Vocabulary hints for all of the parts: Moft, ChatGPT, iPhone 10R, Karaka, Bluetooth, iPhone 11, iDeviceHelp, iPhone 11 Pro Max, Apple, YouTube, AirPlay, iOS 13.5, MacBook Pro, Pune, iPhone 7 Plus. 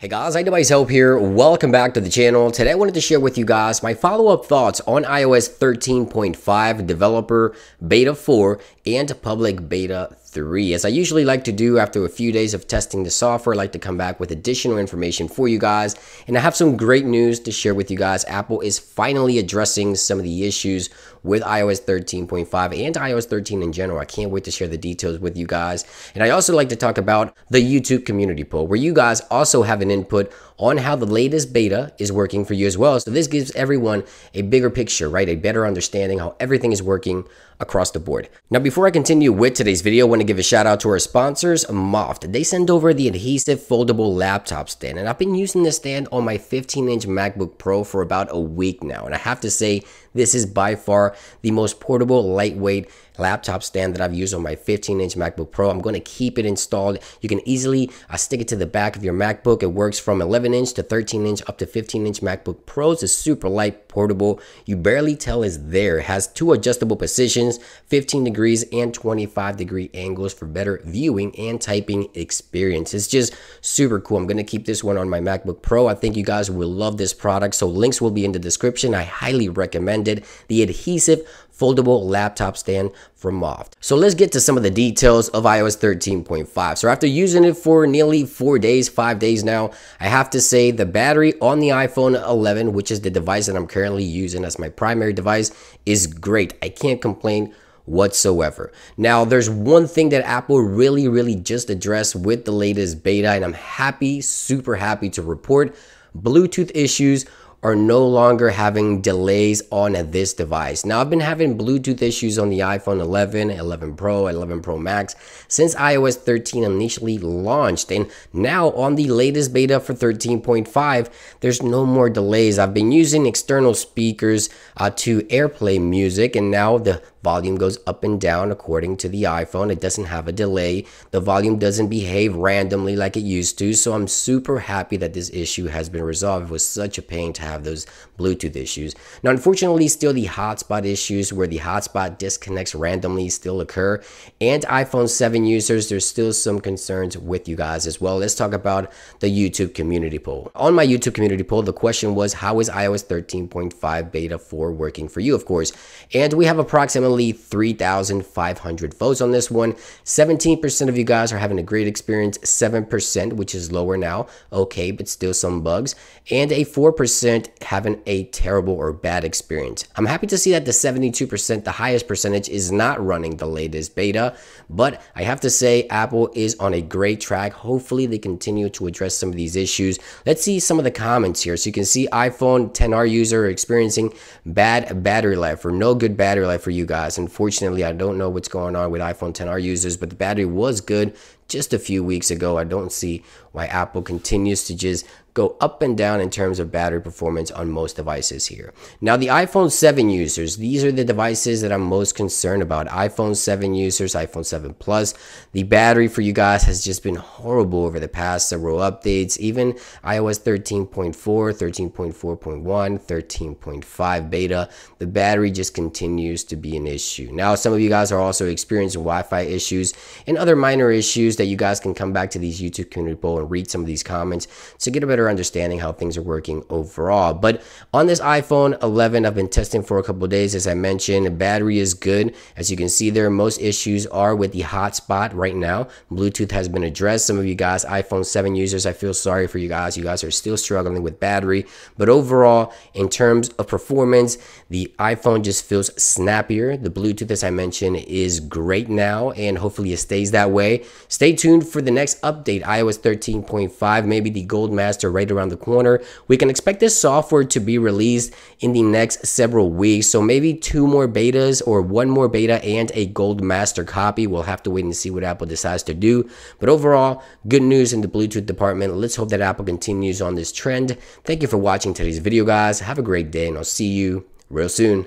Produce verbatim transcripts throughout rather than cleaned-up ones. Hey guys, iDeviceHelp here. Welcome back to the channel. Today I wanted to share with you guys my follow-up thoughts on i O S thirteen point five developer beta four and public beta three. As I usually like to do after a few days of testing the software, I like to come back with additional information for you guys. And I have some great news to share with you guys. Apple is finally addressing some of the issues with i O S thirteen point five and i O S thirteen in general. I can't wait to share the details with you guys. And I also like to talk about the YouTube community poll, where you guys also have an input on how the latest beta is working for you as well. So this gives everyone a bigger picture, right? A better understanding how everything is working across the board. Now, before I continue with today's video, I want to give a shout out to our sponsors, Moft. They send over the adhesive foldable laptop stand, and I've been using this stand on my fifteen inch MacBook Pro for about a week now. And I have to say, this is by far the most portable, lightweight laptop stand that I've used on my fifteen inch MacBook Pro. I'm going to keep it installed. You can easily uh, stick it to the back of your MacBook. It works from eleven inch to thirteen inch up to fifteen inch MacBook Pros. It's super light, portable. You barely tell it's there. It has two adjustable positions, fifteen degrees and twenty-five degree angles for better viewing and typing experience. It's just super cool. I'm going to keep this one on my MacBook Pro. I think you guys will love this product. So links will be in the description. I highly recommend it. The adhesive foldable laptop stand from Moft. So let's get to some of the details of i O S thirteen point five. So after using it for nearly four days, five days now, I have to say the battery on the iPhone eleven, which is the device that I'm currently using as my primary device, is great. I can't complain whatsoever. Now, there's one thing that Apple really, really just addressed with the latest beta, and I'm happy, super happy to report Bluetooth issues are no longer having delays on this device. Now, I've been having Bluetooth issues on the iPhone eleven, eleven Pro, eleven Pro Max since i O S thirteen initially launched. And now on the latest beta for thirteen point five, there's no more delays. I've been using external speakers uh, to AirPlay music, and now the volume goes up and down according to the iPhone. It doesn't have a delay. The volume doesn't behave randomly like it used to. So I'm super happy that this issue has been resolved. It was such a pain to have those Bluetooth issues. Now, unfortunately, still the hotspot issues where the hotspot disconnects randomly still occur. And iPhone seven users, there's still some concerns with you guys as well. Let's talk about the YouTube community poll. On my YouTube community poll, the question was, how is i O S thirteen point five beta four working for you, of course? And we have approximately three thousand five hundred votes on this one. seventeen percent of you guys are having a great experience, seven percent, which is lower now, okay, but still some bugs, and a four percent having a terrible or bad experience. I'm happy to see that the seventy-two percent, the highest percentage, is not running the latest beta, but I have to say Apple is on a great track. Hopefully they continue to address some of these issues. Let's see some of the comments here. So you can see iPhone ten R user experiencing bad battery life or no good battery life for you guys. Unfortunately, I don't know what's going on with iPhone ten R users, but the battery was good just a few weeks ago. I don't see why Apple continues to just go up and down in terms of battery performance on most devices here. Now, the iPhone seven users, these are the devices that I'm most concerned about. iPhone seven users, iPhone seven Plus, the battery for you guys has just been horrible over the past several updates, even i O S thirteen point four, thirteen point four point one, thirteen point five beta. The battery just continues to be an issue. Now, some of you guys are also experiencing Wi-Fi issues and other minor issues that you guys can come back to these YouTube community poll and read some of these comments to get a better understanding how things are working overall. But on this iPhone eleven, I've been testing for a couple of days. As I mentioned, the battery is good. As you can see there, most issues are with the hotspot right now. Bluetooth has been addressed. Some of you guys, iPhone seven users, I feel sorry for you guys. You guys are still struggling with battery. But overall, in terms of performance, the iPhone just feels snappier. The Bluetooth, as I mentioned, is great now, and hopefully it stays that way. Stay tuned for the next update, i O S thirteen point five, maybe the Gold Master right around the corner. We can expect this software to be released in the next several weeks, so maybe two more betas or one more beta and a Gold Master copy. We'll have to wait and see what Apple decides to do, but overall, good news in the Bluetooth department. Let's hope that Apple continues on this trend. Thank you for watching today's video, guys. Have a great day, and I'll see you real soon.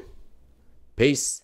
Peace.